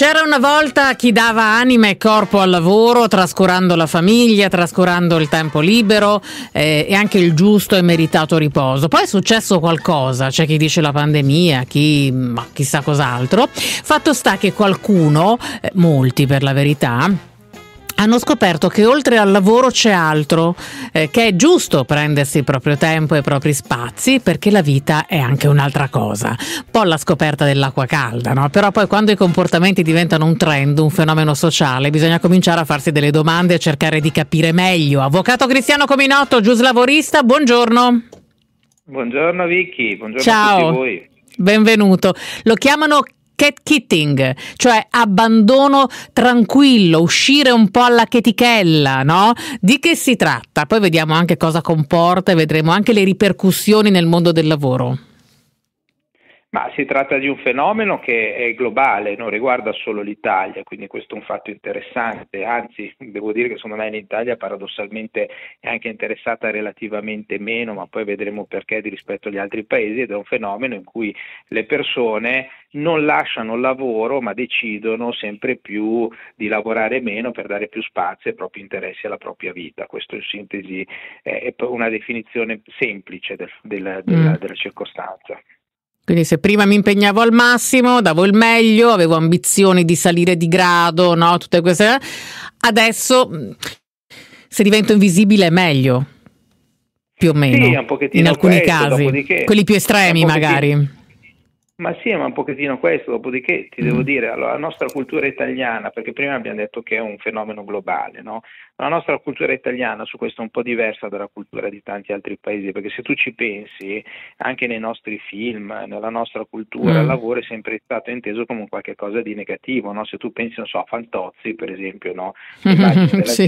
C'era una volta chi dava anima e corpo al lavoro, trascurando la famiglia, trascurando il tempo libero e anche il giusto e meritato riposo. Poi è successo qualcosa, c'è chi dice la pandemia, chi ma chissà cos'altro. Fatto sta che qualcuno, molti per la verità, hanno scoperto che oltre al lavoro c'è altro, che è giusto prendersi il proprio tempo e i propri spazi, perché la vita è anche un'altra cosa. Un po' la scoperta dell'acqua calda, no? Però poi quando i comportamenti diventano un trend, un fenomeno sociale, bisogna cominciare a farsi delle domande e cercare di capire meglio. Avvocato Cristiano Cominotto, giuslavorista, buongiorno. Buongiorno Vicky, buongiorno a tutti voi. Benvenuto. Lo chiamano Quiet Quitting, cioè abbandono tranquillo, uscire un po' alla chetichella, no? Di che si tratta? Poi vediamo anche cosa comporta e vedremo anche le ripercussioni nel mondo del lavoro. Ma si tratta di un fenomeno che è globale, non riguarda solo l'Italia, quindi questo è un fatto interessante, anzi devo dire che secondo me in Italia paradossalmente è anche interessata relativamente meno, ma poi vedremo perché di rispetto agli altri paesi, ed è un fenomeno in cui le persone non lasciano il lavoro ma decidono sempre più di lavorare meno per dare più spazio ai propri interessi e alla propria vita. Questo in sintesi è una definizione semplice della circostanza. Quindi se prima mi impegnavo al massimo, davo il meglio, avevo ambizioni di salire di grado, no? Tutte queste. Adesso se divento invisibile è meglio, più o meno, sì, un pochettino in alcuni casi, dopodiché, quelli più estremi magari. Ma sì, ma un pochettino questo, dopodiché ti devo dire, allora, la nostra cultura italiana, perché prima abbiamo detto che è un fenomeno globale, no? La nostra cultura italiana su questo è un po' diversa dalla cultura di tanti altri paesi, perché se tu ci pensi, anche nei nostri film, nella nostra cultura, il lavoro è sempre stato inteso come un qualche cosa di negativo, no? Se tu pensi, non so, a Fantozzi, per esempio, no? Sì.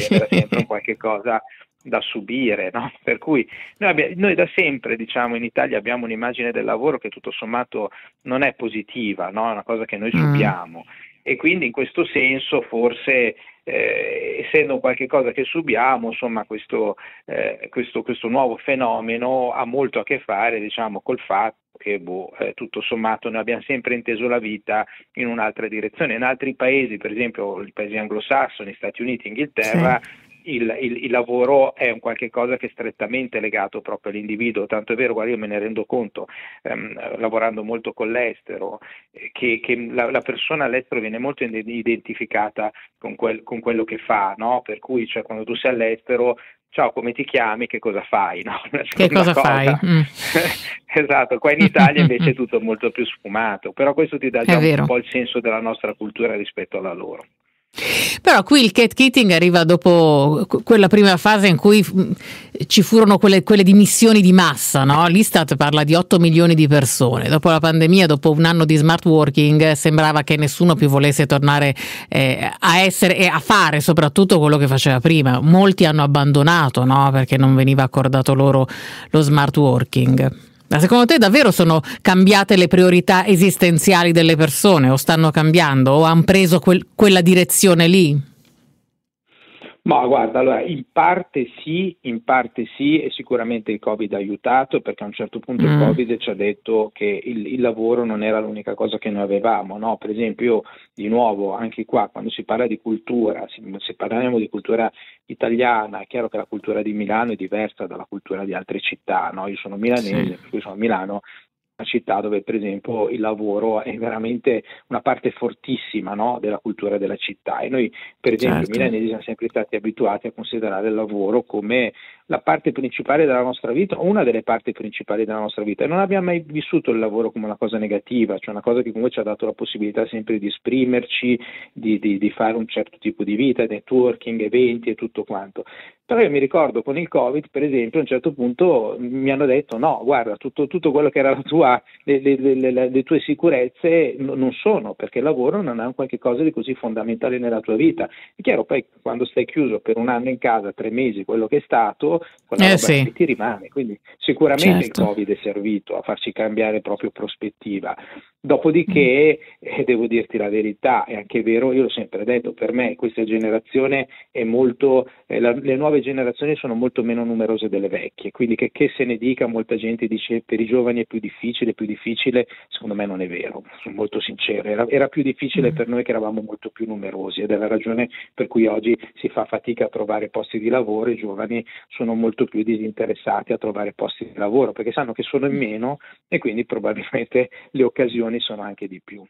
Era sempre un qualche cosa da subire, no? Per cui noi da sempre, diciamo, in Italia abbiamo un'immagine del lavoro che tutto sommato non è positiva, no? È una cosa che noi subiamo e quindi in questo senso forse essendo qualche cosa che subiamo, insomma, questo nuovo fenomeno ha molto a che fare, diciamo, col fatto che tutto sommato noi abbiamo sempre inteso la vita in un'altra direzione. In altri paesi, per esempio i paesi anglosassoni, Stati Uniti, Inghilterra, sì. Il lavoro è un qualche cosa che è strettamente legato proprio all'individuo, tanto è vero, guarda, io me ne rendo conto lavorando molto con l'estero, che la persona all'estero viene molto identificata con quello che fa, no? Per cui, cioè, quando tu sei all'estero, ciao, come ti chiami, che cosa fai, no? Che cosa fai? Esatto, qua in Italia invece è tutto molto più sfumato, però questo ti dà già un po' il senso della nostra cultura rispetto alla loro. Però qui il Quiet Quitting arriva dopo quella prima fase in cui ci furono quelle dimissioni di massa, no? L'Istat parla di 8 milioni di persone. Dopo la pandemia, dopo un anno di smart working, sembrava che nessuno più volesse tornare a essere e a fare soprattutto quello che faceva prima. Molti hanno abbandonato, no? Perché non veniva accordato loro lo smart working. Ma secondo te davvero sono cambiate le priorità esistenziali delle persone, o stanno cambiando, o hanno preso quella direzione lì? Ma guarda, allora, in parte sì, e sicuramente il Covid ha aiutato, perché a un certo punto il Covid ci ha detto che il lavoro non era l'unica cosa che noi avevamo, no? Per esempio io, di nuovo, anche qua, quando si parla di cultura, se parliamo di cultura italiana, è chiaro che la cultura di Milano è diversa dalla cultura di altre città, no? Io sono milanese, per cui sono a Milano, una città dove per esempio il lavoro è veramente una parte fortissima, no, della cultura della città, e noi per esempio milanesi siamo sempre stati abituati a considerare il lavoro come la parte principale della nostra vita, o una delle parti principali della nostra vita, e non abbiamo mai vissuto il lavoro come una cosa negativa, cioè una cosa che comunque ci ha dato la possibilità sempre di esprimerci, di fare un certo tipo di vita, networking, eventi e tutto quanto. Però io mi ricordo con il Covid, per esempio, a un certo punto mi hanno detto no, guarda, tutto quello che era le tue sicurezze non sono, perché il lavoro non è un qualche cosa di così fondamentale nella tua vita. È chiaro, poi quando stai chiuso per un anno in casa, 3 mesi, quello che è stato, lavoro, quella roba sì, ti rimane. Quindi sicuramente certo, il Covid è servito a farci cambiare proprio prospettiva. Dopodiché, devo dirti la verità, è anche vero, io l'ho sempre detto, per me questa generazione è molto, le nuove generazioni sono molto meno numerose delle vecchie, quindi che se ne dica, molta gente dice per i giovani è più difficile, secondo me non è vero, sono molto sincero, era più difficile per noi che eravamo molto più numerosi ed è la ragione per cui oggi si fa fatica a trovare posti di lavoro, i giovani sono molto più disinteressati a trovare posti di lavoro perché sanno che sono in meno e quindi probabilmente le occasioni sono anche di più.